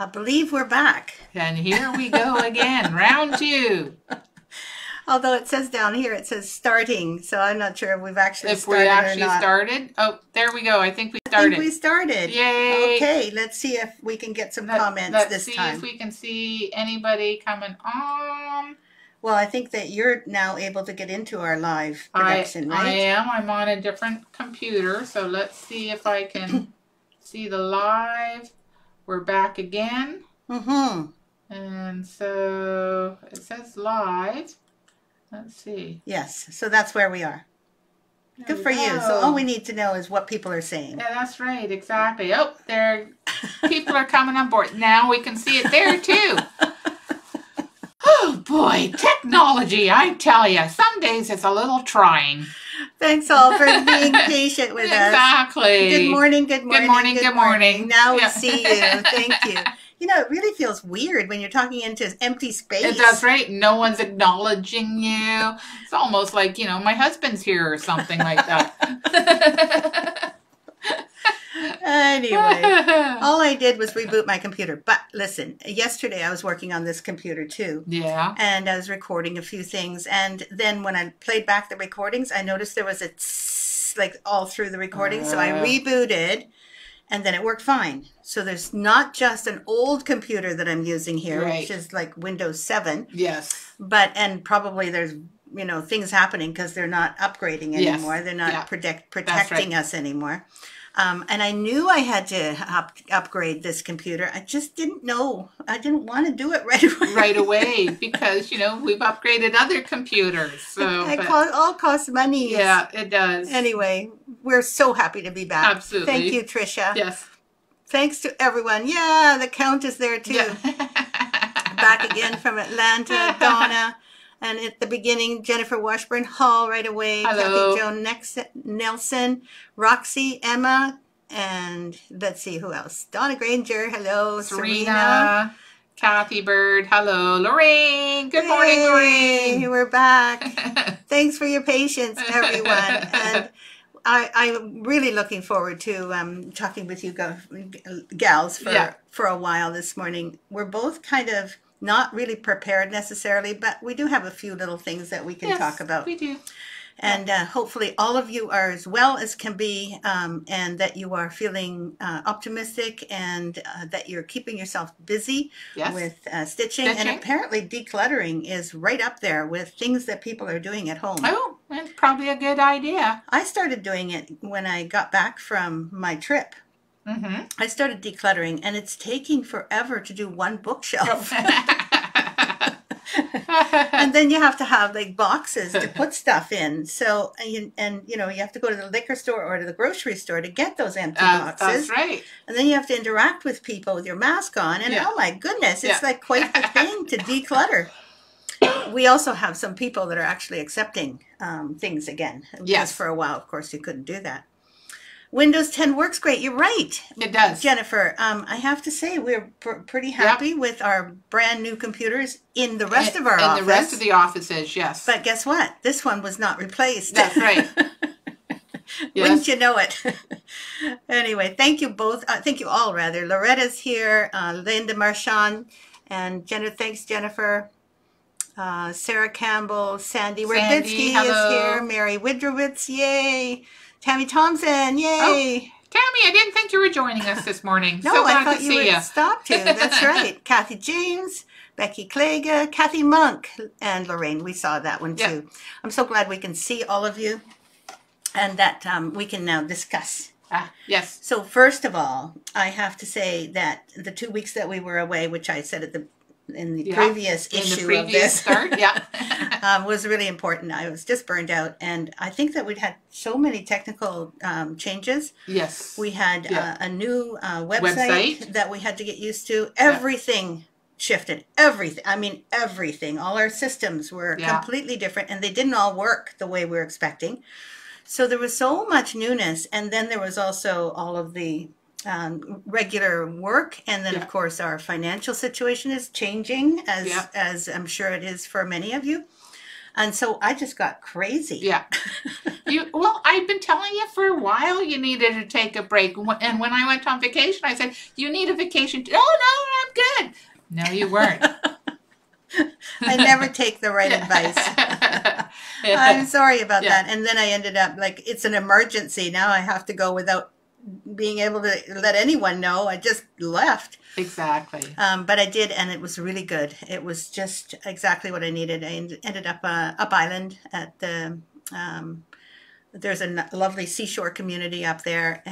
I believe we're back. And here we go again, round two. Although it says down here, it says starting, so I'm not sure if we've actually started or not. Oh, there we go. I think we started. I think we started. Yay. Okay, let's see if we can get some comments this time. Let's see if we can see anybody coming on. Well, I think that you're now able to get into our live production, right? I am. I'm on a different computer, so let's see if I can see the live. We're back again. Mm-hmm. And so it says live. Let's see. Yes, so that's where we are. Good for you. So all we need to know is what people are saying. Yeah, that's right. Exactly. Oh, there, people are coming on board. Now we can see it there too. Oh boy, technology, I tell you. Some days it's a little trying. Thanks all for being patient with us. Exactly. Good morning, good morning. Good morning, good morning. Now we see you. Thank you. You know, it really feels weird when you're talking into empty space. It does, right? No one's acknowledging you. It's almost like, you know, my husband's here or something like that. Anyway, all I did was reboot my computer. But listen, yesterday I was working on this computer too. Yeah. And I was recording a few things. And then when I played back the recordings, I noticed there was a tss, like all through the recording. So I rebooted. And then it worked fine. So there's not just an old computer that I'm using here, which is like Windows 7. Yes. But, and probably there's, you know, things happening because they're not upgrading anymore. Yes. They're not protecting us anymore. And I knew I had to upgrade this computer. I just didn't know. I didn't want to do it right away. Right away, because, you know, we've upgraded other computers. So all costs money. Yeah, it does. Anyway, we're so happy to be back. Absolutely. Thank you, Tricia. Yes. Thanks to everyone. Yeah, the Count is there too. Yeah. Back again from Atlanta, Donna. And at the beginning, Jennifer Washburn Hall right away. Hello. Kathy Joan Nelson, Roxy, Emma, and let's see who else. Donna Granger, hello. Serena. Kathy Bird, hello. Lorraine, good morning, Lorraine. We're back. Thanks for your patience, everyone. And I'm really looking forward to talking with you gals for a while this morning. We're both kind of not really prepared necessarily, but we do have a few little things that we can talk about. We do. And hopefully all of you are as well as can be, and that you are feeling optimistic, and that you're keeping yourself busy with stitching. And apparently decluttering is right up there with things that people are doing at home. Oh, that's probably a good idea. I started doing it when I got back from my trip. Mm-hmm. I started decluttering, and it's taking forever to do one bookshelf. And then you have to have like boxes to put stuff in. So, and you know, you have to go to the liquor store or to the grocery store to get those empty boxes. That's right. And then you have to interact with people with your mask on. And oh my goodness, it's like quite the thing to declutter. We also have some people that are actually accepting things again. Yes. Because for a while, of course, you couldn't do that. Windows 10 works great. You're right. It does. Jennifer, I have to say we're pretty happy with our brand new computers in the rest of our office. In the rest of the offices, yes. But guess what? This one was not replaced. That's right. Yes. Wouldn't you know it? Anyway, thank you both. Thank you all, rather. Loretta's here, Linda Marchand, and thanks, Jennifer. Sarah Campbell, Sandy Werbitsky is here, Mary Widrowitz, yay. Tammy Thompson, yay! Oh, Tammy, I didn't think you were joining us this morning. No, so glad I thought you would stop to. That's right. Kathy James, Becky Klager, Kathy Monk, and Lorraine. We saw that one too. I'm so glad we can see all of you, and that we can now discuss. Yes. So first of all, I have to say that the 2 weeks that we were away, which I said at the in the previous issue of this, was really important. I was just burned out, and I think that we'd had so many technical changes. Yes. We had a new website that we had to get used to. Everything shifted. Everything. I mean, everything. All our systems were completely different, and they didn't all work the way we were expecting. So there was so much newness, and then there was also all of the regular work, and then of course our financial situation is changing, as I'm sure it is for many of you, and so I just got crazy. Well, I've been telling you for a while you needed to take a break, and when I went on vacation I said you need a vacation. Oh no, No, you weren't. I never take the right advice. I'm sorry about that. And then I ended up like, it's an emergency. Now I have to go without being able to let anyone know. I just left. Exactly. But I did, and it was really good. It was just exactly what I needed. I ended up up island at the... there's a lovely seashore community up there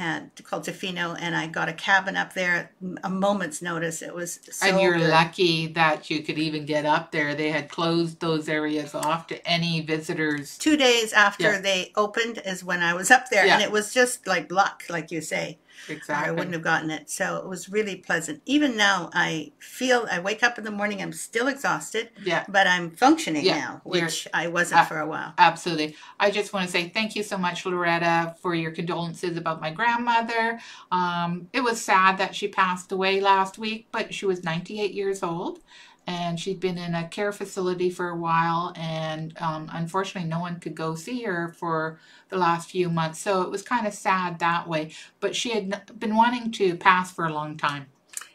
called Tofino, and I got a cabin up there at a moment's notice. It was so And you're good. Lucky that you could even get up there. They had closed those areas off to any visitors. 2 days after they opened is when I was up there, and it was just like luck, like you say. Exactly. I wouldn't have gotten it. So it was really pleasant. Even now, I feel, I wake up in the morning, I'm still exhausted, but I'm functioning now, which I wasn't for a while. Absolutely. I just want to say thank you so much, Loretta, for your condolences about my grandmother. It was sad that she passed away last week, but she was 98 years old, and she'd been in a care facility for a while, and unfortunately no one could go see her for the last few months, so it was kind of sad that way, but she had been wanting to pass for a long time.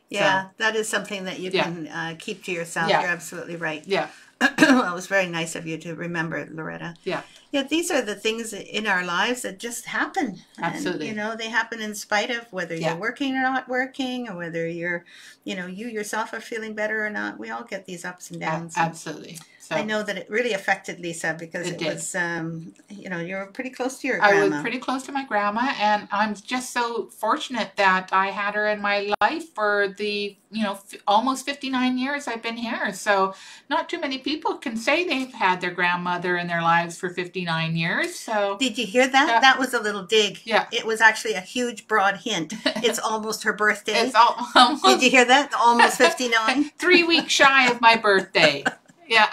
Yeah, so that is something that you can keep to yourself. You're absolutely right. Well, it was very nice of you to remember, Loretta. Yeah, these are the things in our lives that just happen. Absolutely. And, you know, they happen in spite of whether you're working or not working, or whether you're, you know, you yourself are feeling better or not. We all get these ups and downs. Absolutely. So I know that it really affected Lisa, because it was, you know, you were pretty close to your grandma. I was pretty close to my grandma, and I'm just so fortunate that I had her in my life for the, you know, almost 59 years I've been here. So not too many people can say they've had their grandmother in their lives for 59 years. So did you hear that? That was a little dig. Yeah. It was actually a huge broad hint. It's almost her birthday. It's almost. Did you hear that? Almost 59. 3 weeks shy of my birthday. Yeah.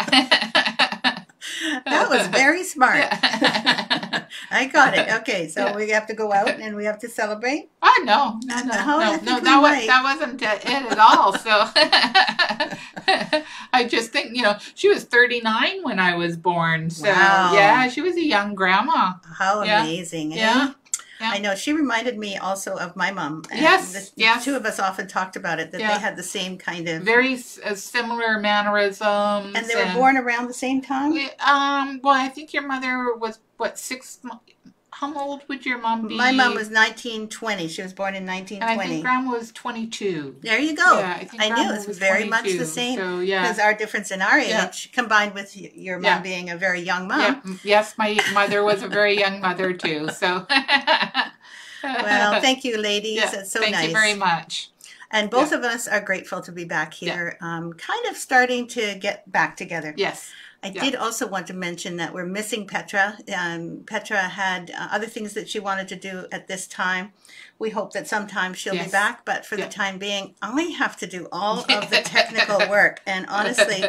That was very smart. Yeah. I got it. Okay, so we have to go out and we have to celebrate? Oh, no. No, that wasn't it at all. So I just think, you know, she was 39 when I was born. So, yeah, she was a young grandma. How amazing. Yeah. Yeah. I know. She reminded me also of my mom. And the two of us often talked about it, that they had the same kind of... Very similar mannerisms. And they were born around the same time? Well, I think your mother was, what, 6 months? How old would your mom be? My mom was 1920. She was born in 1920. And I think Grandma was 22. There you go. Yeah, I knew it was very much the same. So, because our difference in our age, combined with your mom being a very young mom. Yeah. Yes, my mother was a very young mother too. So, well, thank you, ladies. Yeah, it's so nice. Thank you very much. And both of us are grateful to be back here, kind of starting to get back together. Yes. I did also want to mention that we're missing Petra. Petra had other things that she wanted to do at this time. We hope that sometime she'll be back, but for the time being, I have to do all of the technical work. And honestly,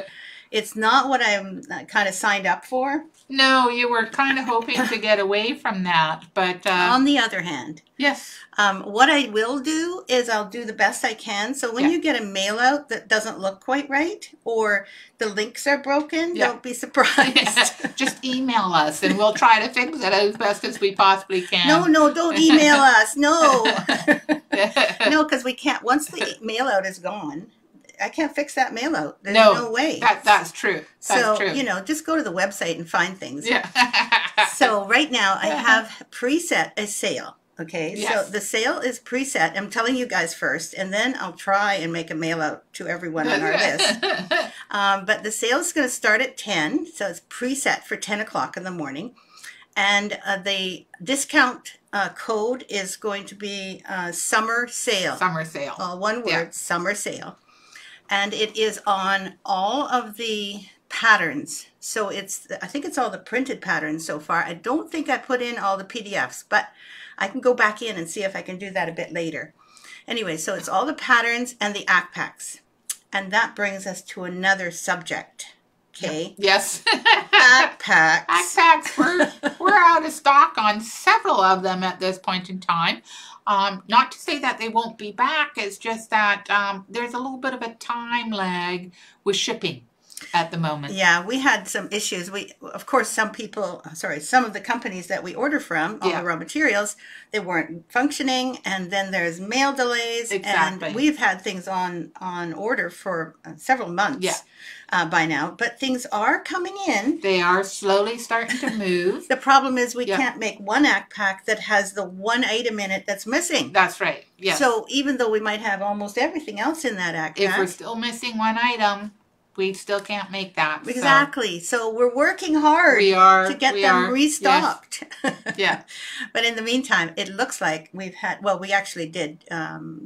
it's not what I'm kind of signed up for. No, you were kind of hoping to get away from that, but... on the other hand... Yes. What I will do is I'll do the best I can. So when you get a mail out that doesn't look quite right, or the links are broken, don't be surprised. Just email us and we'll try to fix it as best as we possibly can. No, don't email us. No. No, because we can't. Once the mail out is gone, I can't fix that mail out. There's no way. That's true. That's true. You know, just go to the website and find things. Yeah. So right now I have preset a sale. Okay, so the sale is preset. I'm telling you guys first, and then I'll try and make a mail out to everyone on our list. But the sale is going to start at 10, so it's preset for 10 o'clock in the morning. And the discount code is going to be summer sale. Summer sale. One word, summer sale. And it is on all of the patterns. So it's, I think it's all the printed patterns so far. I don't think I put in all the PDFs, but I can go back in and see if I can do that a bit later. Anyway, so it's all the patterns and the ACPACs. And that brings us to another subject. Okay. Yes. ACPACs. ACPACs. We're out of stock on several of them at this point in time. Not to say that they won't be back. It's just that there's a little bit of a time lag with shipping. at the moment. Yeah, we had some issues. We, of course, some of the companies that we order from, all the raw materials, they weren't functioning, and then there's mail delays. Exactly. And we've had things on order for several months by now, but things are coming in. They are slowly starting to move. The problem is we can't make one act pack that has the one item in it that's missing. That's right. Yes. So even though we might have almost everything else in that act pack, if we're still missing one item, we still can't make that. Exactly. So we're working hard to get them restocked. Yes. Yeah. But in the meantime, it looks like we've had, well, we actually did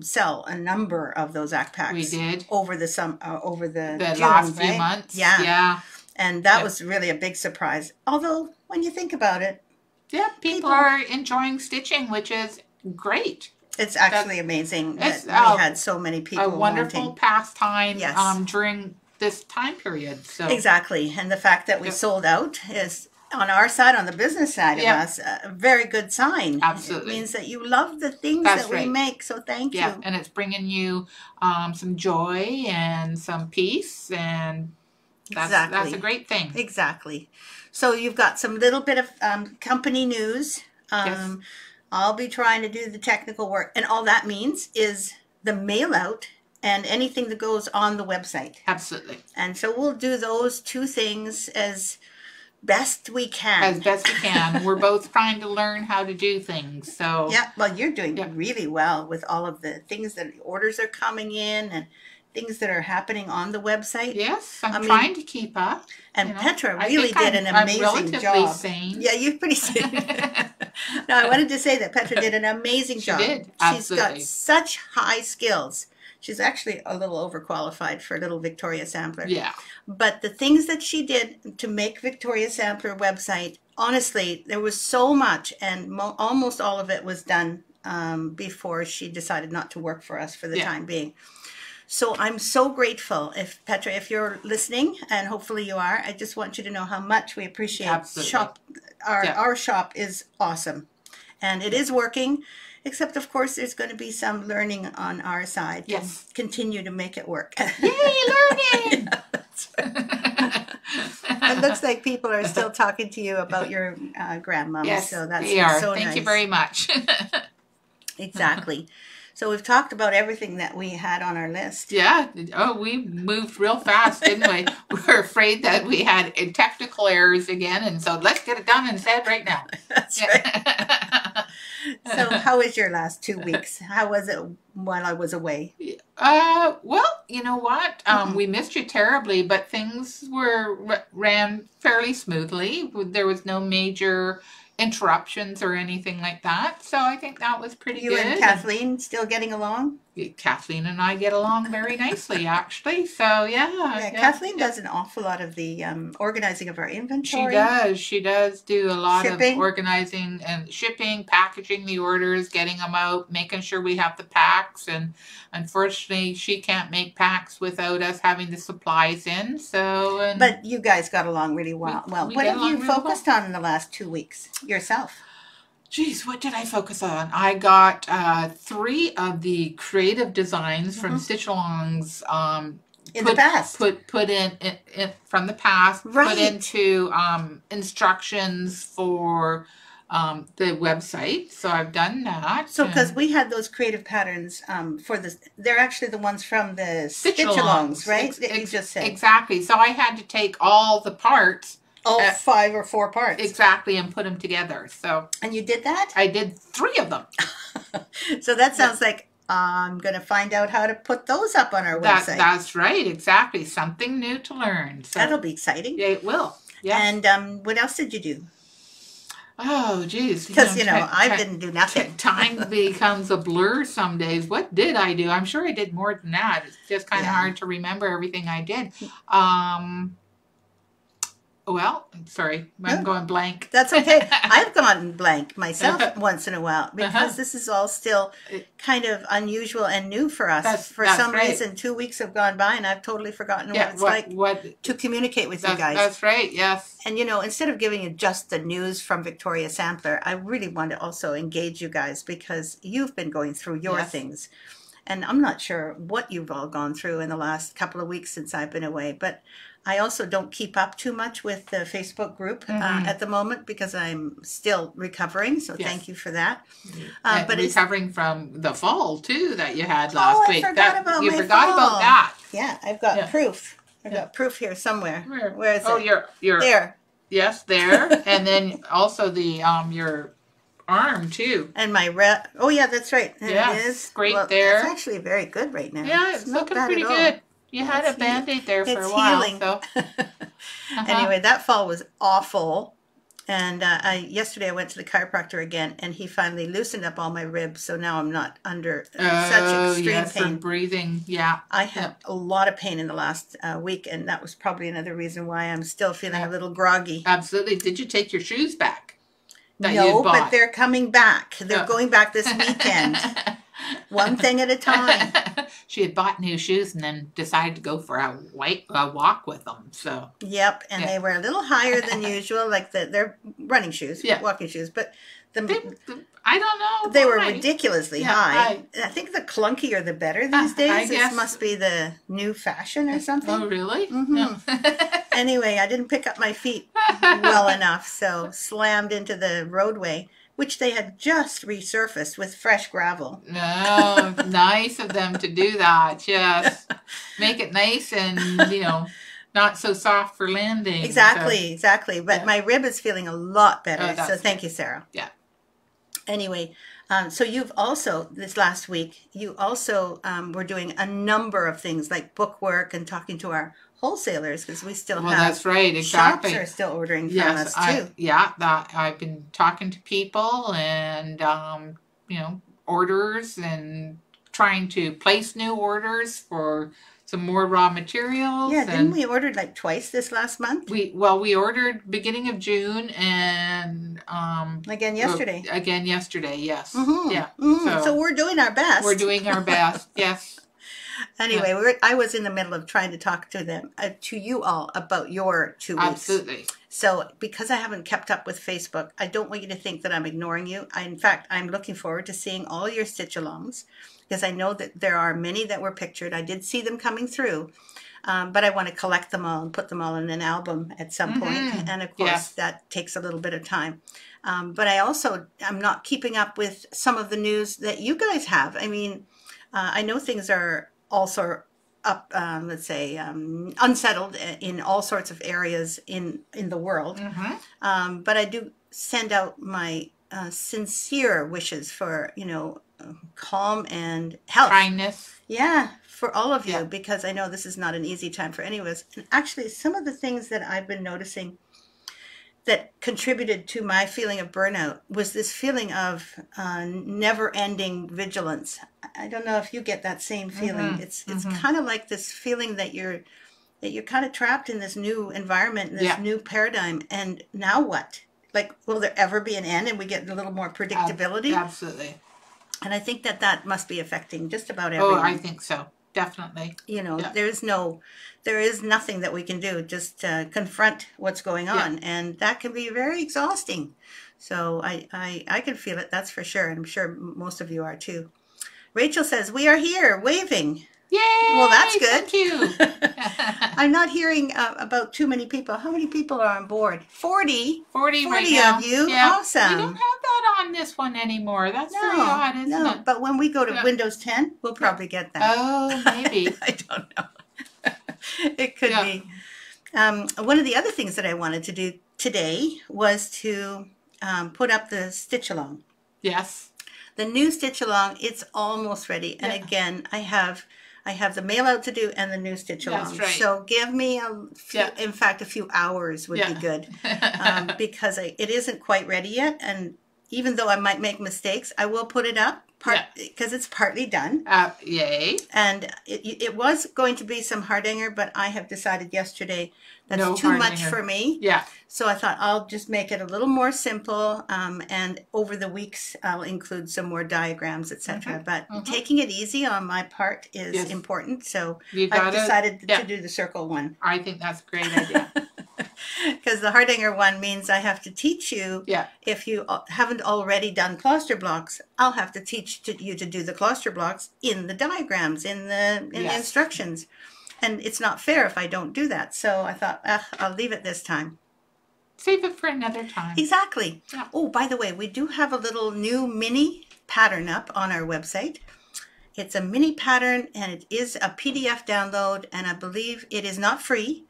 sell a number of those act packs. We did. Over the June, last few months. Yeah. Yeah. And that was really a big surprise. Although, when you think about it. Yeah, people are enjoying stitching, which is great. It's actually amazing that we had so many people wanting. A wonderful pastime during this time period. So exactly, and the fact that we sold out is on our side, on the business side of us, a very good sign. Absolutely, it means that you love the things that we make. So thank you. And it's bringing you some joy and some peace, and that's a great thing. Exactly. So you've got some little bit of company news. I'll be trying to do the technical work, and all that means is the mail out and anything that goes on the website. Absolutely. And so we'll do those two things as best we can. As best we can. We're both trying to learn how to do things. So yeah, well, you're doing really well with all of the things that the orders are coming in and things that are happening on the website. Yes, I mean, trying to keep up. And Petra really did an amazing job. Sane. Yeah, you're pretty sane. No, I wanted to say that Petra did an amazing job. She did. Absolutely. She's got such high skills. She's actually a little overqualified for little Victoria Sampler. Yeah. But the things that she did to make Victoria Sampler website, honestly, there was so much, and almost all of it was done before she decided not to work for us for the time being. So I'm so grateful. If Petra, if you're listening, and hopefully you are, I just want you to know how much we appreciate shop. Our shop is awesome, and it is working. Except, of course, there's going to be some learning on our side. Yes. Continue to make it work. Yay, learning! It looks like people are still talking to you about your grandma. Yes, so that's so nice. Thank you very much. Exactly. So we've talked about everything that we had on our list. Yeah. Oh, we moved real fast, didn't we? We were afraid that we had technical errors again, and so let's get it done and said right now. That's right. So how was your last 2 weeks? How was it while I was away? Well, you know what? We missed you terribly, but things ran fairly smoothly. There was no major interruptions or anything like that. So I think that was pretty good. You and Kathleen still getting along? Kathleen and I get along very nicely, actually. So, yeah. Kathleen does an awful lot of the organizing of our inventory. She does. She does do a lot of organizing and shipping, packaging the orders, getting them out, making sure we have the packs. And unfortunately, she can't make packs without us having the supplies in. So, but you guys got along really well. What have you focused on in the last 2 weeks yourself? Geez, what did I focus on? I got 3 of the creative designs from Stitch Alongs put into instructions for the website. So I've done that. So because we had those creative patterns for this, they're actually the ones from the Stitch Alongs, right? That you just said. Exactly. So I had to take all the parts. All 5 or 4 parts. Exactly, and put them together. So. And you did that? I did 3 of them. So that sounds like I'm going to find out how to put those up on our website. That's right, exactly. Something new to learn. So. That'll be exciting. Yeah, it will. Yeah. And what else did you do? Oh, geez. Because, I didn't do nothing. Time becomes a blur some days. What did I do? I'm sure I did more than that. It's just kind of hard to remember everything I did. Well, sorry, I'm going blank. That's okay. I've gone blank myself once in a while because this is all still kind of unusual and new for us. For some reason, 2 weeks have gone by and I've totally forgotten what it's like to communicate with you guys. That's right, yes. And, instead of giving you just the news from Victoria Sampler, I really want to also engage you guys because you've been going through your things. And I'm not sure what you've all gone through in the last couple of weeks since I've been away, but I also don't keep up too much with the Facebook group at the moment because I'm still recovering. So thank you for that. But recovering from the fall too that you had last week. You forgot about that. Yeah, I've got proof. I've got proof here somewhere. Where is it? Oh, you're there. Yes, there. And then also the your arm too. And my oh yeah, that's right. It is great there. It's actually very good right now. Yeah, it's looking pretty good. You had a Band-Aid there for a while. Healing. So. Anyway, that fall was awful. And yesterday I went to the chiropractor again, and he finally loosened up all my ribs. So now I'm not under such extreme pain. Breathing, I had a lot of pain in the last week, and that was probably another reason why I'm still feeling a little groggy. Absolutely. Did you take your shoes back? No, but they're coming back. They're going back this weekend. One thing at a time. She had bought new shoes and then decided to go for a walk with them. So and they were a little higher than usual, like they're running shoes, walking shoes, but I don't know. They were ridiculously high. I think the clunkier the better these days. I guess. This must be the new fashion or something. Oh, really? Mm-hmm. No. Anyway, I didn't pick up my feet well enough, so slammed into the roadway, which they had just resurfaced with fresh gravel. Oh, nice of them to do that. Yes. Make it nice and, you know, not so soft for landing. Exactly, so. Exactly. But my rib is feeling a lot better, so thank you, Sarah. Yeah. Anyway, so you've also, this last week, you also were doing a number of things like book work and talking to our wholesalers because we still have shops are still ordering from us too. I've been talking to people and you know, orders and trying to place new orders for some more raw materials. Yeah, then we ordered like twice this last month. We ordered beginning of June and again yesterday. Yes. Mm-hmm. Yeah. Mm-hmm. So we're doing our best. We're doing our best. Yes. Anyway, I was in the middle of trying to talk to them, to you all about your 2 weeks. Absolutely. So because I haven't kept up with Facebook, I don't want you to think that I'm ignoring you. In fact, I'm looking forward to seeing all your stitch-alongs because I know that there are many that were pictured. I did see them coming through, but I want to collect them all and put them all in an album at some point. And of course, that takes a little bit of time. But I also am not keeping up with some of the news that you guys have. I mean, I know things are also up, let's say, unsettled in all sorts of areas in the world. Mm-hmm. But I do send out my sincere wishes for, you know, calm and health. Kindness. Yeah, for all of you, because I know this is not an easy time for any of us. And actually, some of the things that I've been noticing that contributed to my feeling of burnout was this feeling of never-ending vigilance. I don't know if you get that same feeling. Mm-hmm. It's kind of like this feeling that you're kind of trapped in this new environment, this new paradigm, and now what? Like, will there ever be an end? And we get a little more predictability. Absolutely. And I think that that must be affecting just about everyone. Oh, I think so. Definitely. You know, there is nothing that we can do. Just confront what's going on, and that can be very exhausting. So I can feel it. That's for sure, and I'm sure most of you are too. Rachel says we are here waving. Yay! Well, that's good. Thank you. I'm not hearing about too many people. How many people are on board? 40. 40 right now. 40 of you. Yeah. Awesome. We don't have that on this one anymore. That's very odd, isn't it? But when we go to Windows 10, we'll probably get that. Oh, maybe. I don't know. It could be. One of the other things that I wanted to do today was to put up the Stitch Along. Yes. The new Stitch Along, it's almost ready. And again, I have the mail out to do and the new Stitch Along. That's right. So give me a few, in fact, a few hours would be good because it isn't quite ready yet. And even though I might make mistakes, I will put it up because it's partly done. Yay. And it was going to be some Hardanger, but I have decided yesterday that's too much for me. Yeah. So I thought I'll just make it a little more simple. And over the weeks, I'll include some more diagrams, etc. But taking it easy on my part is important. So I've decided to do the circle one. I think that's a great idea. because the Hardanger one means I have to teach you. Yeah. If you haven't already done cluster blocks, I'll have to teach you to do the cluster blocks in the diagrams, in the instructions. And it's not fair if I don't do that. So I thought, I'll leave it this time. Save it for another time. Exactly. Yeah. Oh, by the way, we do have a little new mini pattern up on our website. It's a mini pattern, and it is a PDF download, and I believe it is not free.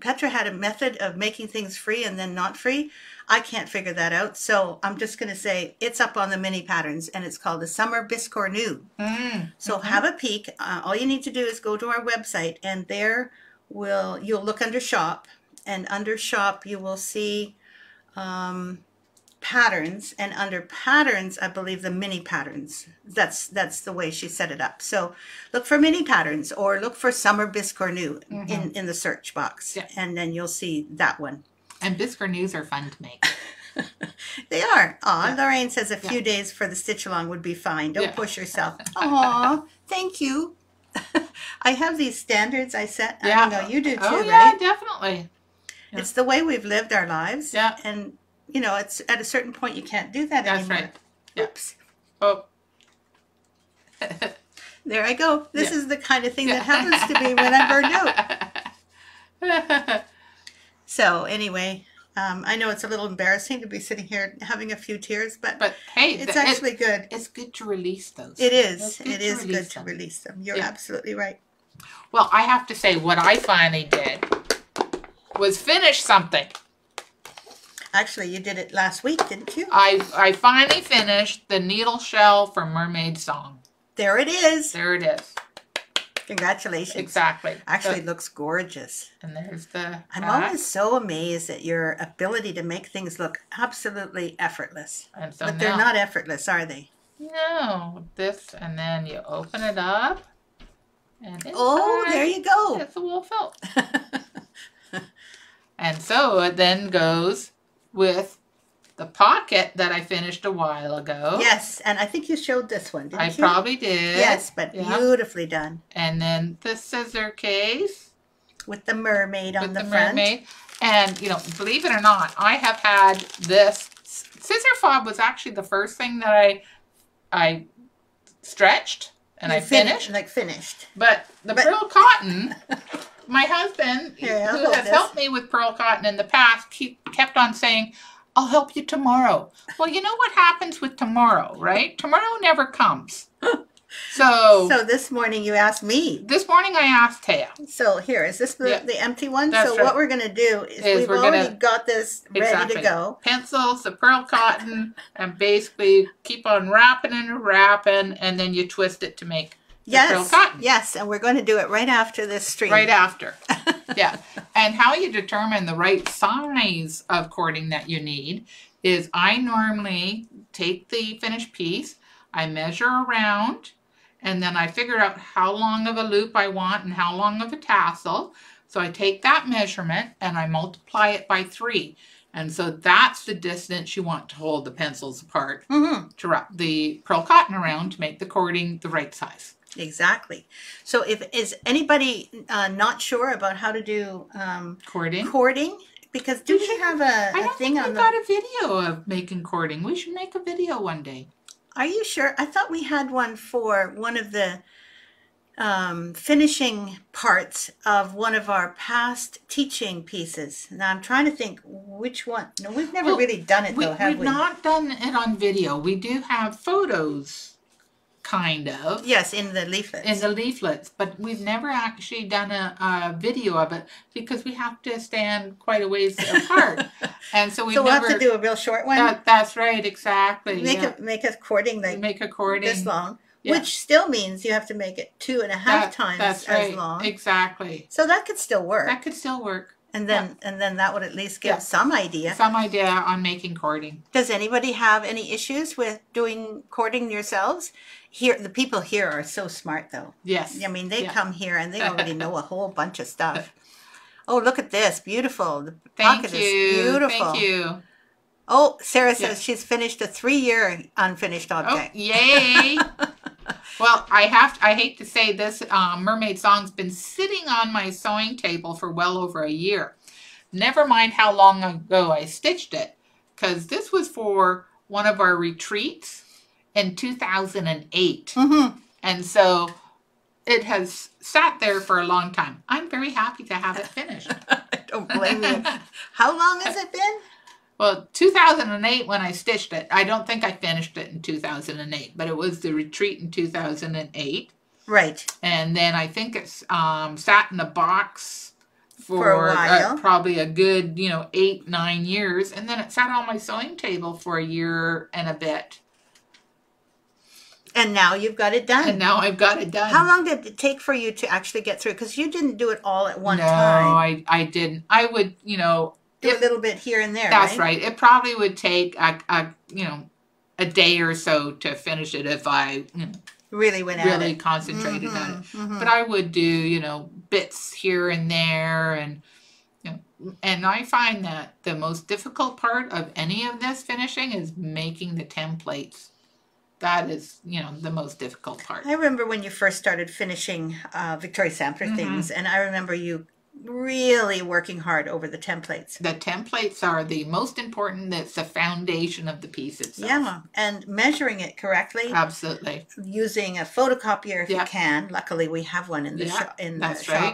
Petra had a method of making things free and then not free. I can't figure that out, so I'm just going to say it's up on the mini patterns, and it's called the Summer Biscornu. So have a peek. All you need to do is go to our website, and there you'll look under Shop, and under Shop you will see Patterns, and under Patterns I believe the mini patterns. That's the way she set it up. So look for mini patterns or look for Summer Biscornu in the search box, and then you'll see that one. And Biscornus are fun to make. They are. Aw, Lorraine says a few days for the stitch along would be fine. Don't push yourself. Aw, thank you. I have these standards I set. I know you do too, right? Definitely. Yeah. It's the way we've lived our lives. Yeah. And you know, it's at a certain point you can't do that anymore. That's right. Oops. Oh. There I go. This is the kind of thing that happens to me when I'm burned out. So anyway, I know it's a little embarrassing to be sitting here having a few tears, but hey, it's actually good. It's good to release those. It is. It is good to release them. You're absolutely right. Well, I have to say what I finally did was finish something. Actually, you did it last week, didn't you? I finally finished the needle shell from Mermaid Song. There it is. There it is. Congratulations. Exactly. Actually, it looks gorgeous. And there's the... I'm always so amazed at your ability to make things look absolutely effortless. And so but they're not effortless, are they? No. This, and then you open it up. And oh, there you go. It's a wool felt. And so it then goes with the pocket that I finished a while ago. Yes, and I think you showed this one, didn't you? I probably did. Yes, but beautifully done. And then the scissor case. With the mermaid on the front. With the mermaid. And, you know, believe it or not, I have had this. Scissor fob was actually the first thing that I stretched and I finished. Like finished. But the pearl cotton... My husband, who has helped me with pearl cotton in the past, kept on saying, I'll help you tomorrow. Well, you know what happens with tomorrow, right? Tomorrow never comes. So this morning you asked me. This morning I asked Taya. So here, is this the empty one? That's right. What we're going to do is we've already got this ready to go. Pencils, the pearl cotton, and basically keep on wrapping and wrapping, and then you twist it to make pearl cotton. Yes, and we're going to do it right after this stream. Right after. Yeah. And how you determine the right size of cording that you need is I normally take the finished piece, I measure around, and then I figure out how long of a loop I want and how long of a tassel. So I take that measurement and I multiply it by 3. And so that's the distance you want to hold the pencils apart to wrap the pearl cotton around to make the cording the right size. Exactly. So is anybody not sure about how to do cording? Because do we have a thing on the... I don't think we got a video of making cording. We should make a video one day. Are you sure? I thought we had one for one of the finishing parts of one of our past teaching pieces. Now I'm trying to think which one. No, we've never really done it though, have we? We've not done it on video. We do have photos. Kind of. Yes, in the leaflets. In the leaflets, but we've never actually done a video of it because we have to stand quite a ways apart. And so we'll have to do a real short one. That's right, exactly. Make a cording this long, which still means you have to make it 2.5 times as long. Exactly. So that could still work. That could still work. And then that would at least give some idea. Some idea on making cording. Does anybody have any issues with doing cording yourselves? Here, the people here are so smart though. Yes. I mean, they come here and they already know a whole bunch of stuff. Oh, look at this. Beautiful. The pocket is beautiful. Thank you. Oh, Sarah says she's finished a 3-year unfinished object. Oh, yay. Well, I hate to say this, Mermaid Song's been sitting on my sewing table for well over a year. Never mind how long ago I stitched it, because this was for one of our retreats in 2008. Mm-hmm. And so it has sat there for a long time. I'm very happy to have it finished. I don't blame you. How long has it been? Well, 2008 when I stitched it. I don't think I finished it in 2008, but it was the retreat in 2008. Right. And then I think it's sat in a box for a while. Probably a good, 8-9 years. And then it sat on my sewing table for a year and a bit. And now you've got it done. And now I've got it done. How long did it take for you to actually get through? Because you didn't do it all at one time. No, I didn't. I would, do a little bit here and there. That's right. It probably would take, a day or so to finish it if I really concentrated on it. Mm-hmm. But I would do, bits here and there. And, and I find that the most difficult part of any of this finishing is making the templates. That is, the most difficult part. I remember when you first started finishing Victoria Sampler things, and I remember you really working hard over the templates. The templates are the most important. That's the foundation of the piece itself. Yeah, and measuring it correctly. Absolutely. Using a photocopier if you can. Luckily, we have one in the shop.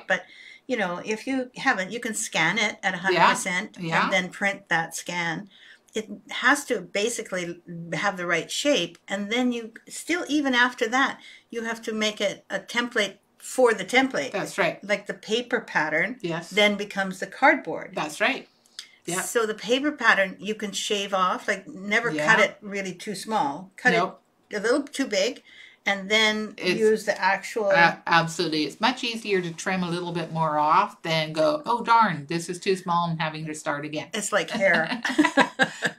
But if you haven't, you can scan it at 100% and then print that scan. It has to basically have the right shape, and then you still, even after that, you have to make it a template for the template. That's right. Like the paper pattern then becomes the cardboard. That's right. Yeah. So the paper pattern, you can shave off, like never cut it really too small. Cut it a little too big, and then use the actual... absolutely. It's much easier to trim a little bit more off than go, oh, darn, this is too small and having to start again. It's like hair.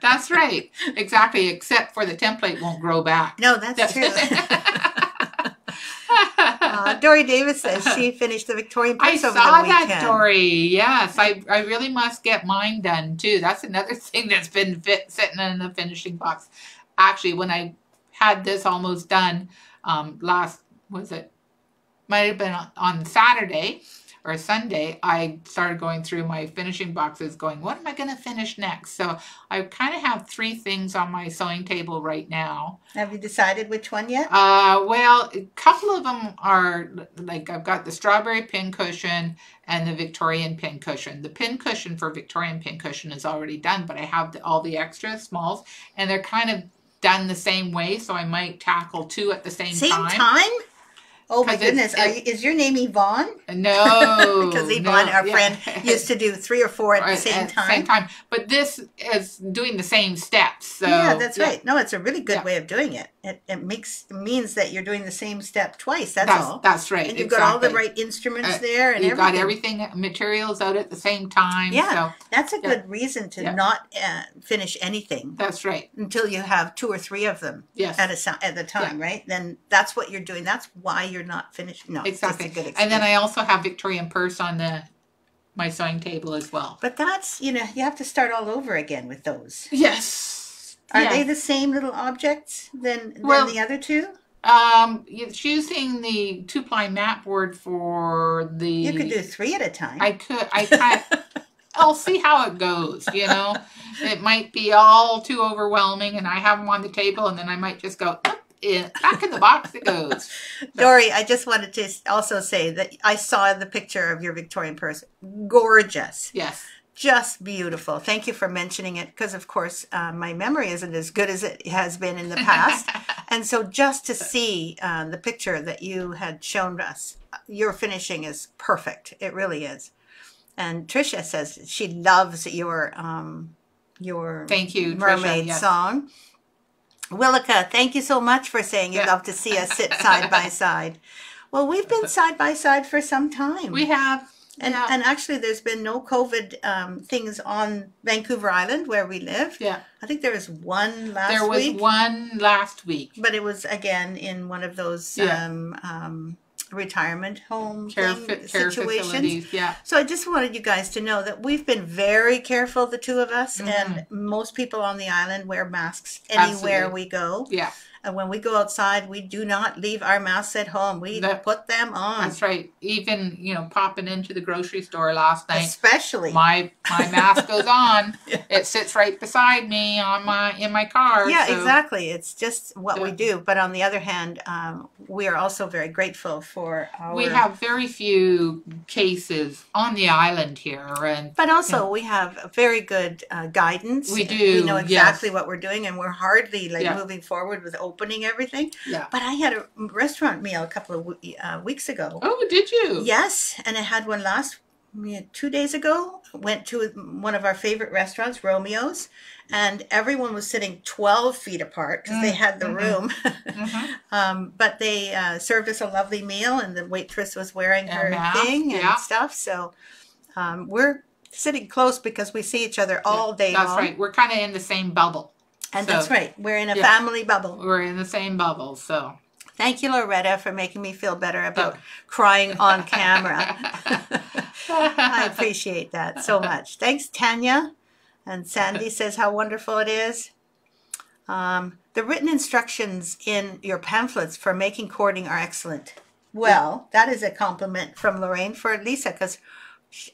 That's right. Exactly. Except for the template won't grow back. No, that's true. Dory Davis says she finished the Victorian purse over the weekend. I saw that, Dory. Yes. I really must get mine done, too. That's another thing that's been sitting in the finishing box. Actually, when I had this almost done... might have been on Saturday or Sunday, I started going through my finishing boxes going, what am I going to finish next? So I kind of have three things on my sewing table right now. Have you decided which one yet? Well, a couple of them are, like I've got the strawberry pincushion and the Victorian pincushion. The pincushion for Victorian pincushion is already done, but I have all the extra smalls, and they're kind of done the same way, so I might tackle two at the same time. Same time? Oh my goodness! Is your name Yvonne? No, because Yvonne, our friend, used to do 3 or 4 at the same time. Same time, but this is doing the same steps. So yeah, that's right. No, it's a really good way of doing it. It means that you're doing the same step twice. That's all. That's right. And you've got all the right instruments there, and you've got everything materials out at the same time. Yeah, so that's a good reason to not finish anything. That's right. Until you have 2 or 3 of them at the time, right? Then that's what you're doing. That's why you're not finished. No, exactly. That's a good experience. And then I also have Victorian purse on my sewing table as well. But that's, you have to start all over again with those. Yes. Are they the same little objects than the other two? It's using the 2-ply mat board for the... You could do 3 at a time. I'll see how it goes, It might be all too overwhelming, and I have them on the table, and then I might just go... back in the box it goes. Dory, I just wanted to also say that I saw the picture of your Victorian purse. Gorgeous. Yes. Just beautiful. Thank you for mentioning it, because of course my memory isn't as good as it has been in the past. And so just to see the picture that you had shown us, your finishing is perfect. It really is. And Tricia says she loves your thank you, Mermaid Tricia, song. Willika, thank you so much for saying you'd love to see us sit side by side. Well, we've been side by side for some time. We have. And actually, there's been no COVID things on Vancouver Island where we live. Yeah. I think there was one last week. There was one last week. But it was, again, in one of those... retirement home care situations. Yeah. So I just wanted you guys to know that we've been very careful, the two of us, and most people on the island wear masks anywhere we go. Yeah. And when we go outside, we do not leave our masks at home. We put them on. That's right. Even, you know, popping into the grocery store last night. Especially. My mask goes on. Yeah. It sits right beside me on in my car. Yeah, so. Exactly. It's just what we do. But on the other hand, we are also very grateful for our... We have very few cases on the island here. But also we have very good guidance. We do. We know exactly what we're doing, and we're hardly like moving forward with opening everything. Yeah. But I had a restaurant meal a couple of weeks ago. Oh, did you? Yes, and I had one 2 days ago. Went to one of our favorite restaurants, Romeo's, and everyone was sitting 12 feet apart because they had the room. But they served us a lovely meal, and the waitress was wearing her thing and stuff. So we're sitting close because we see each other all day long. That's right. We're kind of in the same bubble. And that's right. We're in a family bubble. We're in the same bubble, so... Thank you, Loretta, for making me feel better about crying on camera. I appreciate that so much. Thanks, Tanya. And Sandy says how wonderful it is. The written instructions in your pamphlets for making cording are excellent. Well, that is a compliment from Lorraine for Lisa, because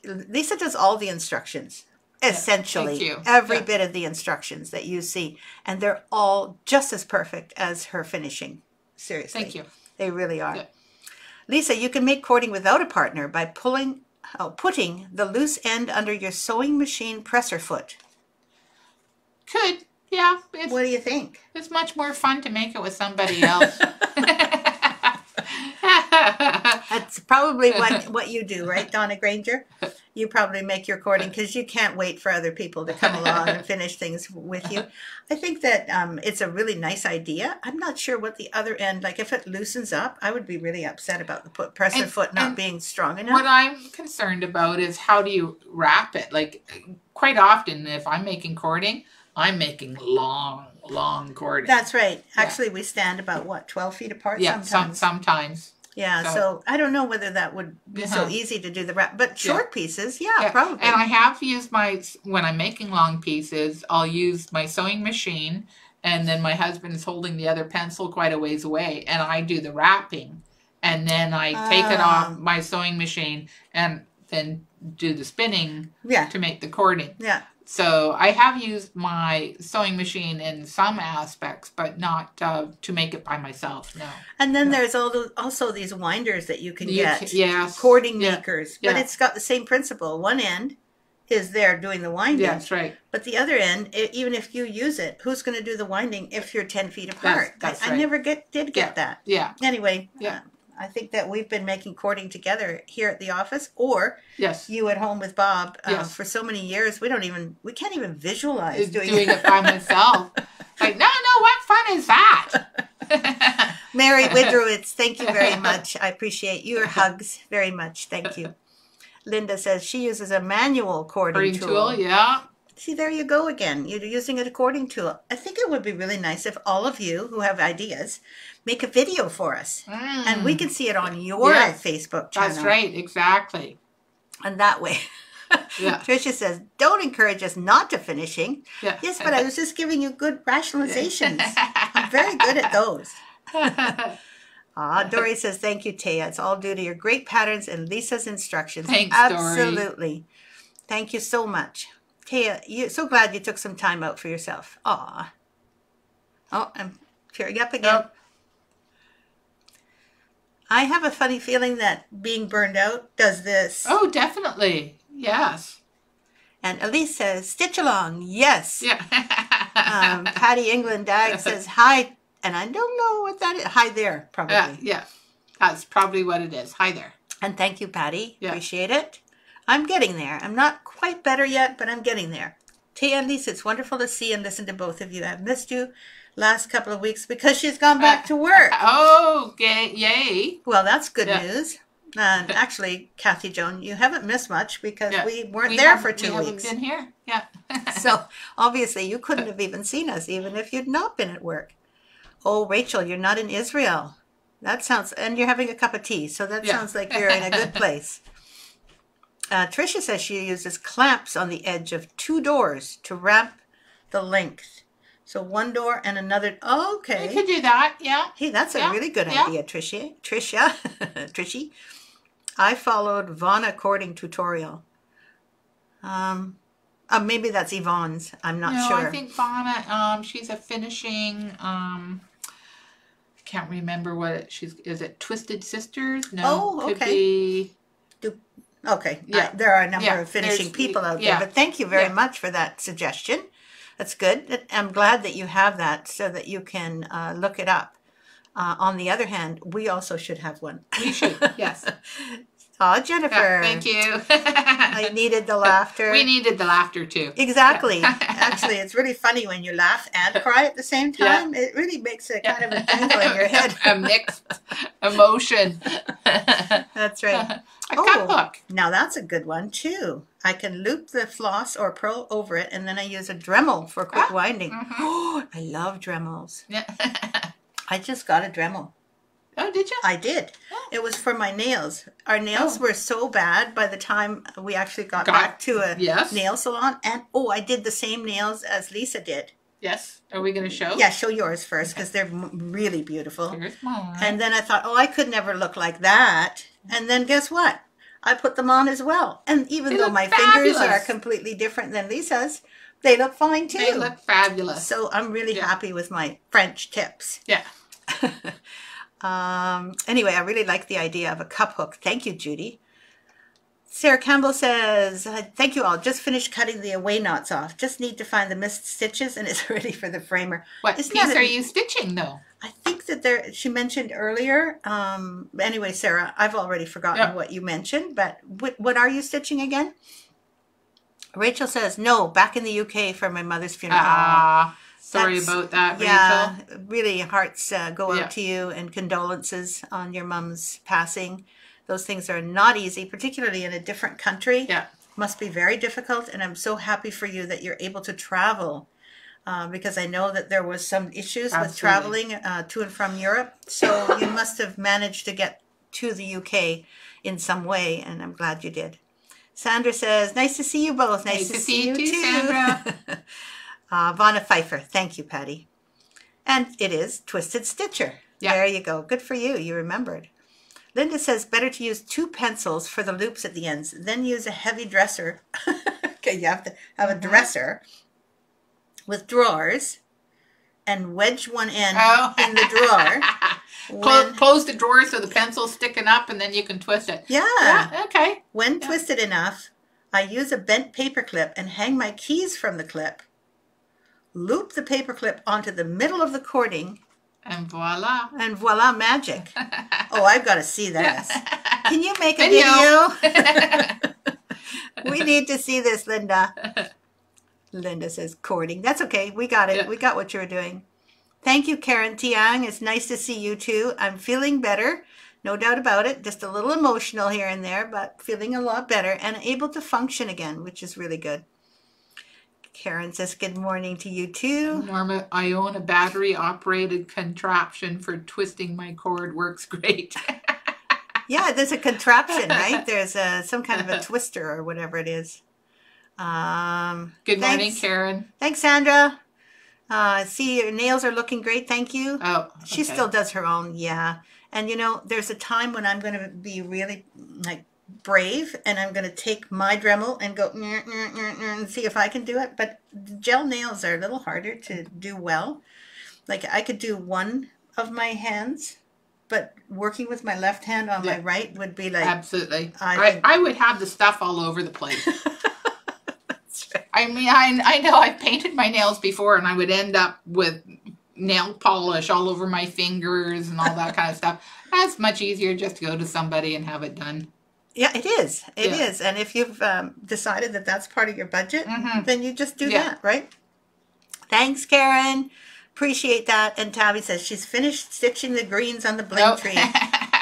Lisa does all the instructions. Essentially, every bit of the instructions that you see, and they're all just as perfect as her finishing. Seriously. Thank you. They really are. Yeah. Lisa, you can make cording without a partner by putting the loose end under your sewing machine presser foot. Could, yeah. What do you think? It's much more fun to make it with somebody else. That's probably what you do, right, Donna Granger? You probably make your cording because you can't wait for other people to come along and finish things with you. I think that it's a really nice idea. I'm not sure what the other end, like if it loosens up, I would be really upset about the presser foot not being strong enough. What I'm concerned about is how do you wrap it? Like quite often if I'm making cording, I'm making long cording. That's right. Actually, we stand about, 12 feet apart sometimes? Yeah, sometimes. Yeah, so I don't know whether that would be so easy to do the wrap, but short pieces, probably. And I have used when I'm making long pieces, I'll use my sewing machine, and then my husband's holding the other pencil quite a ways away, and I do the wrapping, and then I take it off my sewing machine and then do the spinning to make the cording. Yeah. So I have used my sewing machine in some aspects, but not to make it by myself, no. And then there's also these winders that you can get, cording makers. Yeah. But it's got the same principle. One end is there doing the winding. That's right. But the other end, even if you use it, who's going to do the winding if you're 10 feet apart? That's right. I never did get that. Yeah. Anyway. Yeah. I think that we've been making cording together here at the office, or you at home with Bob for so many years. We can't even visualize doing it by myself. Like, no, what fun is that? Mary Widrowitz, thank you very much. I appreciate your hugs very much. Thank you. Linda says she uses a manual cording tool. Yeah. See, there you go again. You're using a cording tool. I think it would be really nice if all of you who have ideas make a video for us. And we can see it on your Facebook channel. That's right. Exactly. And that way. Tricia says, don't encourage us not to finishing. Yeah. Yes, but I was just giving you good rationalizations. I'm very good at those. Dory says, thank you, Taya. It's all due to your great patterns and Lisa's instructions. Thanks, absolutely. Dory. Thank you so much. Taya, you're so glad you took some time out for yourself. Aw. Oh, I'm tearing up again. Yep. I have a funny feeling that being burned out does this. Oh, definitely. Yes. And Elise says, stitch along. Yes. Yeah. Patty England Dag says, hi. And I don't know what that is. Hi there, probably. Yeah. That's probably what it is. Hi there. And thank you, Patty. Yeah. Appreciate it. I'm getting there. I'm not quite better yet, but I'm getting there. Taya and Lisa, it's wonderful to see and listen to both of you. I've missed you last couple of weeks because she's gone back to work. Oh, yay. Well, that's good news. And actually, Kathy Joan, you haven't missed much because we weren't there for 2 weeks. We haven't been here. Yeah. So obviously you couldn't have even seen us, even if you'd not been at work. Oh, Rachel, you're not in Israel. That sounds, and you're having a cup of tea. So that sounds like you're in a good place. Tricia says she uses clamps on the edge of two doors to wrap the length. So one door and another. Oh, okay. You could do that, yeah. Hey, that's a really good idea, Tricia. Trishy. I followed Vonna Cording tutorial. Maybe that's Yvonne's. I'm not sure. No, I think Vonna, she's a finishing, I can't remember what it, is it Twisted Sisters? No. Oh, okay. Could be... Okay. Yeah. There are a number of finishing people out there, but thank you very much for that suggestion. That's good. I'm glad that you have that so that you can look it up. On the other hand, we also should have one. We should, yes. Oh, Jennifer. Yeah, thank you. I needed the laughter. We needed the laughter too. Exactly. Yeah. Actually, it's really funny when you laugh and cry at the same time. Yeah. It really makes a kind of a tingle in your head. A mixed emotion. That's right. A cookbook. Now that's a good one too. I can loop the floss or pearl over it, and then I use a Dremel for quick winding. Oh, I love Dremels. Yeah. I just got a Dremel. Oh, did you? I did. Oh. It was for my nails. Our nails were so bad by the time we actually got back to a nail salon. And, oh, I did the same nails as Lisa did. Yes. Are we going to show? Yeah, show yours first because they're really beautiful. Here's mine. And then I thought, oh, I could never look like that. And then guess what? I put them on as well. And even though my fingers are completely different than Lisa's, they look fine too. They look fabulous. So I'm really happy with my French tips. Yeah. Anyway, I really like the idea of a cup hook. Thank you, Judy. Sarah Campbell says, thank you all. Just finished cutting the away knots off. Just need to find the missed stitches and it's ready for the framer. What piece are you stitching though? I think that there, she mentioned earlier. Anyway, Sarah, I've already forgotten what you mentioned, but what are you stitching again? Rachel says, no, back in the UK for my mother's funeral. Sorry about that, Rachel. Yeah, really, hearts go out to you and condolences on your mom's passing. Those things are not easy, particularly in a different country. Yeah. Must be very difficult, and I'm so happy for you that you're able to travel because I know that there was some issues with traveling to and from Europe. So you must have managed to get to the UK in some way, and I'm glad you did. Sandra says, nice to see you both. Nice to see you too, Sandra. Vonna Pfeiffer. Thank you, Patty. And it is Twisted Stitcher. Yeah. There you go. Good for you. You remembered. Linda says, better to use two pencils for the loops at the ends, then use a heavy dresser. Okay, you have to have a dresser with drawers and wedge one end in the drawer. Close the drawer so the pencil's sticking up and then you can twist it. Yeah. Okay. When twisted enough, I use a bent paper clip and hang my keys from the clip. Loop the paperclip onto the middle of the cording. And voila. And voila magic. Oh, I've got to see this. Can you make a video? We need to see this, Linda. Linda says cording. That's okay. We got it. Yeah. We got what you were doing. Thank you, Karen Tiang. It's nice to see you too. I'm feeling better. No doubt about it. Just a little emotional here and there, but feeling a lot better and able to function again, which is really good. Karen says, good morning to you too. Norma, I own a battery-operated contraption for twisting my cord. Works great. Yeah, there's a contraption, right? There's some kind of a twister or whatever it is. Good morning, Karen. Thanks, Sandra. See, your nails are looking great. Thank you. Oh, okay. She still does her own, And, you know, there's a time when I'm going to be really, like, brave, and I'm going to take my Dremel and go and see if I can do it. But gel nails are a little harder to do well. Like I could do one of my hands, but working with my left hand on my right would be like absolutely. I would have the stuff all over the place. That's right. I mean, I know I've painted my nails before, and I would end up with nail polish all over my fingers and all that kind of stuff. That's much easier just to go to somebody and have it done. Yeah, it is. It is. And if you've decided that that's part of your budget, then you just do that, right? Thanks, Karen. Appreciate that. And Tabby says she's finished stitching the greens on the bling tree.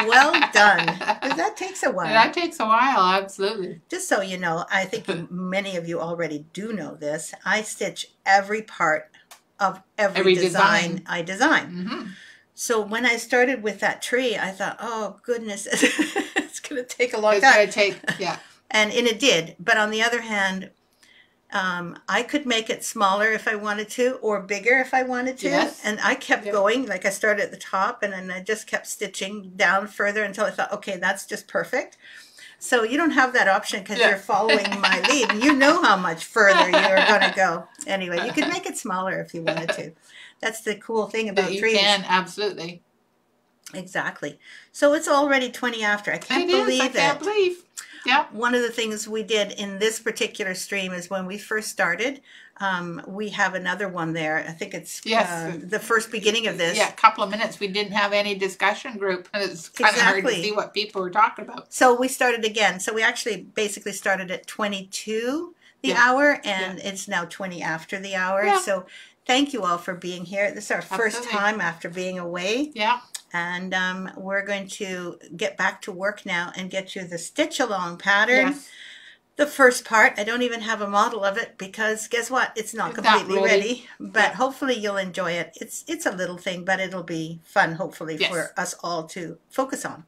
Well done. That takes a while. That takes a while, absolutely. Just so you know, I think many of you already do know this. I stitch every part of every design I design. So when I started with that tree, I thought, oh, goodness, it's going to take a long time. And it did. But on the other hand, I could make it smaller if I wanted to, or bigger if I wanted to. Yes. And I kept going. Like I started at the top and then I just kept stitching down further until I thought, okay, that's just perfect. So you don't have that option because you're following my lead and you know how much further you're going to go. Anyway, you could make it smaller if you wanted to. That's the cool thing about trees. You can, absolutely. Exactly. So it's already 20 after. I can't believe it. I can't believe. Yeah. One of the things we did in this particular stream is when we first started, we have another one there. I think it's the first beginning of this. Yeah, a couple of minutes. We didn't have any discussion group. And it's kind of hard to see what people were talking about. So we started again. So we actually basically started at 22 the hour, and it's now 20 after the hour. Yeah. So thank you all for being here. This is our first time after being away. Yeah. And we're going to get back to work now and get you the stitch along pattern. Yes. The first part, I don't even have a model of it because guess what? It's not completely ready, but hopefully you'll enjoy it. It's a little thing, but it'll be fun, hopefully, for us all to focus on.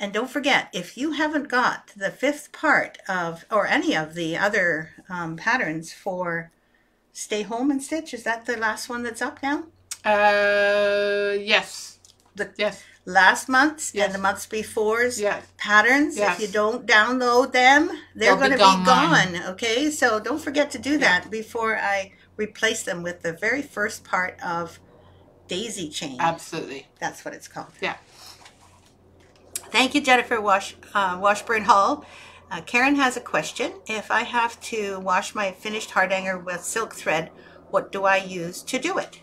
And don't forget, if you haven't got the fifth part of, or any of the other patterns for Stay Home and Stitch, is that the last one that's up now? Yes. The last month's and the months before's patterns. If you don't download them, they're going to be gone. Okay, so don't forget to do that before I replace them with the very first part of Daisy Chain. Absolutely. That's what it's called. Yeah. Thank you, Jennifer Washburn Hall. Karen has a question. If I have to wash my finished Hardanger with silk thread, what do I use to do it?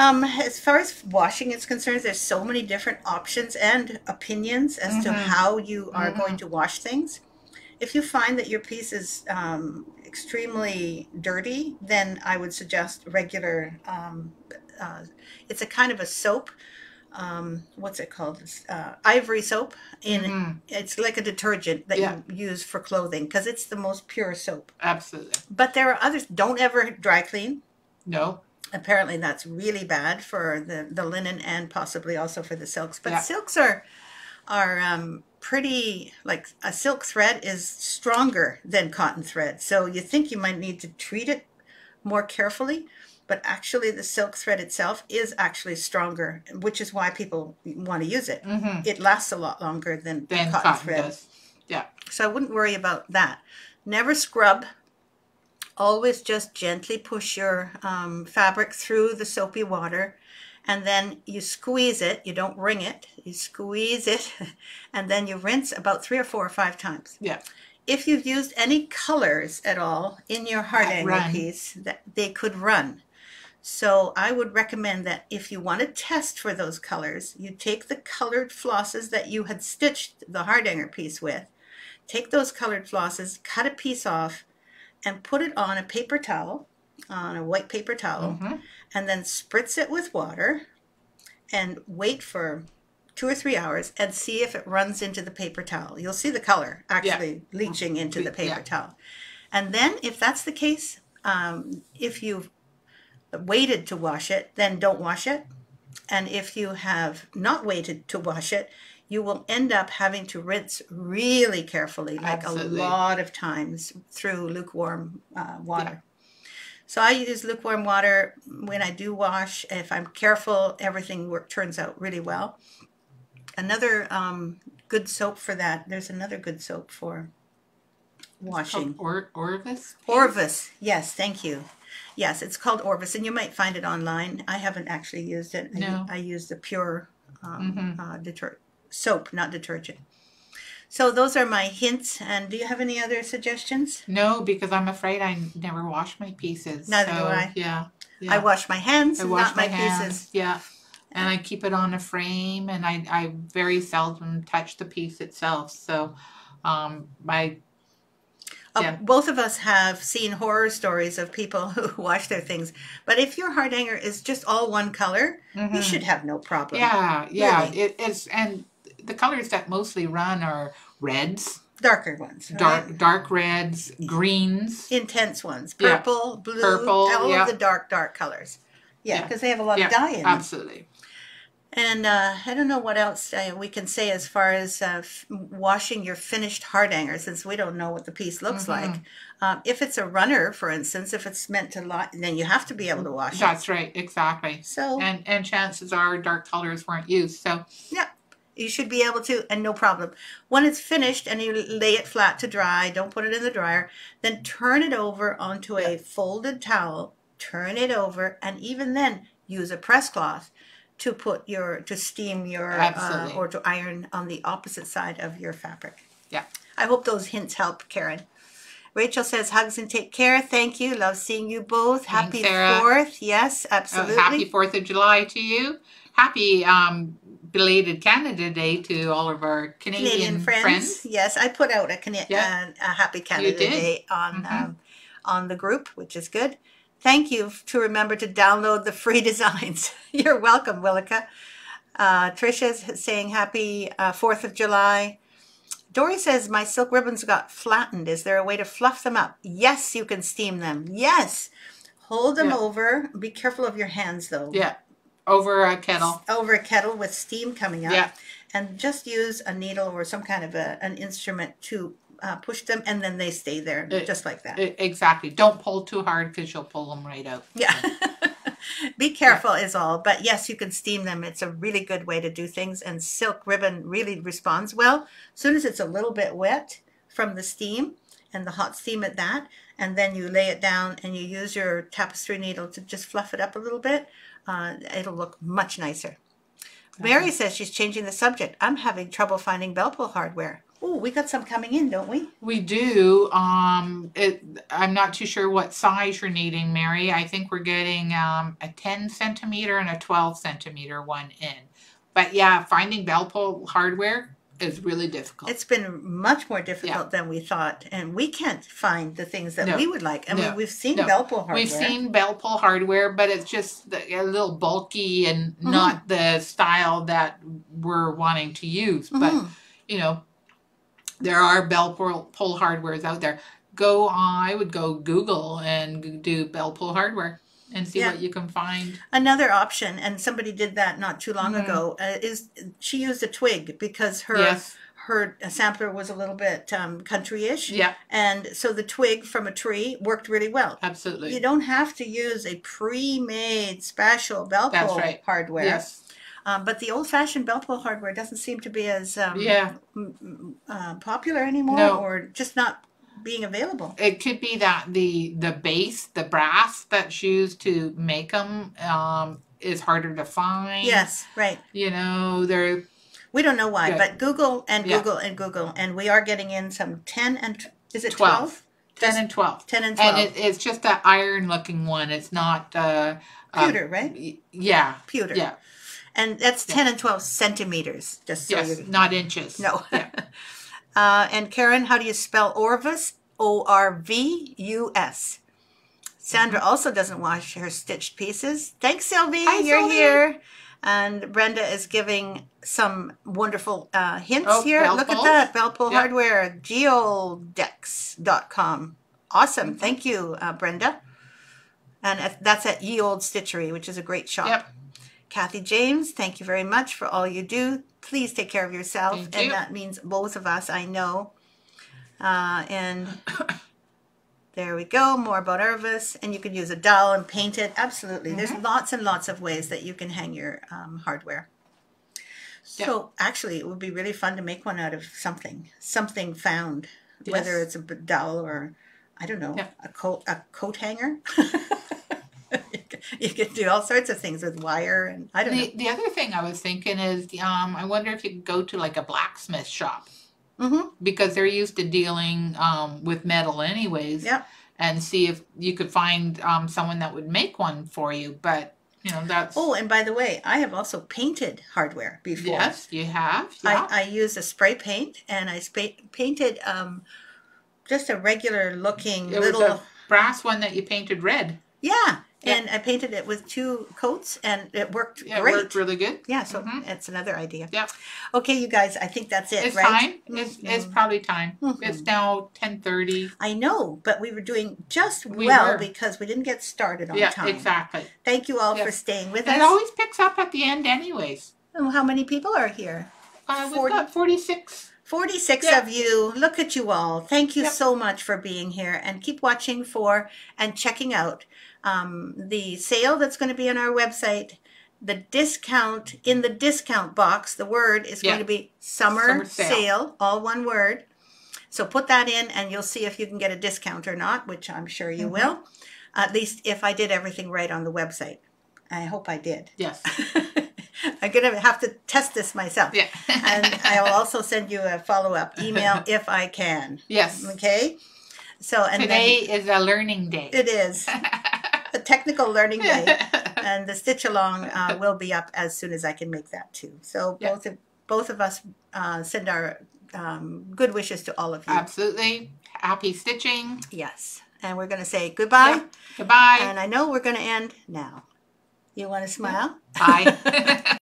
As far as washing is concerned, there's so many different options and opinions as to how you are going to wash things. If you find that your piece is extremely dirty, then I would suggest regular, it's a kind of a soap, what's it called? Ivory soap. It's like a detergent that you use for clothing because it's the most pure soap. Absolutely. But there are others. Don't ever dry clean. No. Apparently that's really bad for the linen and possibly also for the silks. But silks are pretty, like a silk thread is stronger than cotton thread. So you think you might need to treat it more carefully, but actually the silk thread itself is actually stronger, which is why people want to use it. It lasts a lot longer than cotton thread. Does. Yeah. So I wouldn't worry about that. Never scrub. Always just gently push your fabric through the soapy water and then you squeeze it. You don't wring it. You squeeze it and then you rinse about 3 or 4 or 5 times. Yeah. If you've used any colors at all in your Hardanger piece, that they could run. So I would recommend that if you want to test for those colors, you take the colored flosses that you had stitched the Hardanger piece with, take those colored flosses, cut a piece off, and put it on a paper towel, on a white paper towel, and then spritz it with water and wait for 2 or 3 hours and see if it runs into the paper towel. You'll see the color actually leaching into the paper towel. And then if that's the case, if you've waited to wash it, then don't wash it. And if you have not waited to wash it, you will end up having to rinse really carefully, like a lot of times through lukewarm water. Yeah. So I use lukewarm water when I do wash. If I'm careful, everything turns out really well. Another good soap for that, there's another good soap for washing. Orvus? Orvus, yes, thank you. Yes, it's called Orvus, and you might find it online. I haven't actually used it. No. I use the pure soap, not detergent. So those are my hints. And do you have any other suggestions? No, because I'm afraid I never wash my pieces. Neither do I. Yeah, yeah. I wash my hands, not my pieces. Yeah. And I keep it on a frame, and I very seldom touch the piece itself. So both of us have seen horror stories of people who wash their things. But if your Hardanger is just all one color, you should have no problem. Yeah, yeah. Really. And the colors that mostly run are reds. Darker ones. Right? Dark reds, greens. Intense ones. Purple, blue, all of the dark colors. Yeah, because they have a lot of dye in them. Absolutely. And I don't know what else we can say as far as washing your finished hardanger, since we don't know what the piece looks like. If it's a runner, for instance, if it's meant to lie, then you have to be able to wash it. That's right, exactly. So and chances are dark colors weren't used. So yeah, you should be able to, and no problem. When it's finished and you lay it flat to dry, don't put it in the dryer, then turn it over onto a folded towel, turn it over, and even then use a press cloth to put your, to steam your, or to iron on the opposite side of your fabric. Yeah. I hope those hints help, Karen. Rachel says, hugs and take care. Thank you. Love seeing you both. Happy 4th. Yes, absolutely. Oh, happy 4th of July to you. Happy belated Canada Day to all of our Canadian friends. Yes, I put out a Happy Canada Day on the group, which is good. Thank you to remember to download the free designs. You're welcome, Willika. Trisha's saying happy 4th of July. Dory says, my silk ribbons got flattened. Is there a way to fluff them up? Yes, you can steam them. Yes. Hold them over. Be careful of your hands, though. Yeah. Over a kettle. Over a kettle with steam coming up. Yeah. And just use a needle or some kind of an instrument to push them, and then they stay there just like that. Exactly. Don't pull too hard because you'll pull them right out. Yeah. Be careful is all. But yes, you can steam them. It's a really good way to do things, and silk ribbon really responds well. As soon as it's a little bit wet from the steam and the hot steam at that, and then you lay it down and you use your tapestry needle to just fluff it up a little bit, it'll look much nicer. Mary says she's changing the subject. I'm having trouble finding bell pull hardware. Oh, we got some coming in, don't we? We do. I'm not too sure what size you're needing, Mary. I think we're getting a 10 centimeter and a 12 centimeter one in. But yeah, finding bell pull hardware is really difficult. It's been much more difficult than we thought, and we can't find the things that we would like. I mean, we've seen bell pull hardware. We've seen bell pull hardware, but it's just a little bulky and not the style that we're wanting to use. But, you know, there are bell pull hardwares out there. Go I would go Google and do bell pull hardware and see what you can find. Another option, and somebody did that not too long ago, is she used a twig because her her sampler was a little bit country-ish. Yeah. And so the twig from a tree worked really well. Absolutely. You don't have to use a pre-made special bell pull hardware. Yes. But the old-fashioned bell pull hardware doesn't seem to be as popular anymore, or just not being available. It could be that the base, the brass that's used to make them, is harder to find. Yes, right. You know, they're... We don't know why, but Google and Google and Google, and we are getting in some 10 and... Is it 12? 12? 10 and 12. 10 and 12. And it's just an iron-looking one. It's not... pewter, right? Yeah. Pewter. Yeah. And that's 10 and 12 centimeters, just so you... not inches. No. Yeah. And Karen, how do you spell Orvus? O-R-V-U-S. Sandra also doesn't wash her stitched pieces. Thanks, Sylvie. Hi, you're Sylvie. Here. And Brenda is giving some wonderful hints here. Look at that. Bell pull hardware. Geoldex.com. Awesome. Thank you, Brenda. And that's at Ye Olde Stitchery, which is a great shop. Yep. Kathy James, thank you very much for all you do. Please take care of yourself. Thank you. And that means both of us, I know. And there we go. More about Orvus. And you can use a dowel and paint it. Absolutely. There's lots and lots of ways that you can hang your hardware. So actually, it would be really fun to make one out of something. Something found. Yes. Whether it's a dowel or, I don't know, a coat hanger. You can do all sorts of things with wire, and I don't know. The other thing I was thinking is, I wonder if you could go to like a blacksmith shop, because they're used to dealing with metal anyways, and see if you could find someone that would make one for you. But you know, that's... Oh, and by the way, I have also painted hardware before. Yes, you have. Yeah. I used a spray paint, and I painted just a regular looking was a brass one that you painted red. Yeah. Yep. And I painted it with 2 coats, and it worked great. It worked really good. Yeah, so that's another idea. Yeah. Okay, you guys, I think that's it, right? It's time. It's probably time. It's now 10:30. I know, but we were doing just well because we didn't get started on time. Yeah, exactly. Thank you all for staying with us. It always picks up at the end anyways. And how many people are here? We've got 46. 46 of you. Look at you all. Thank you so much for being here, and keep watching for and checking out the sale that's going to be on our website. The discount, in the discount box, the word is going to be summer sale, all one word. So put that in and you'll see if you can get a discount or not, which I'm sure you will. At least if I did everything right on the website. I hope I did. Yes. I'm going to have to test this myself. Yeah. And I will also send you a follow-up email if I can. Yes. Okay? So, and today is a learning day. It is. A technical learning day. And the stitch-along will be up as soon as I can make that, too. So both of us send our good wishes to all of you. Absolutely. Happy stitching. Yes. And we're going to say goodbye. Yeah. Goodbye. And I know we're going to end now. You want to smile? Bye.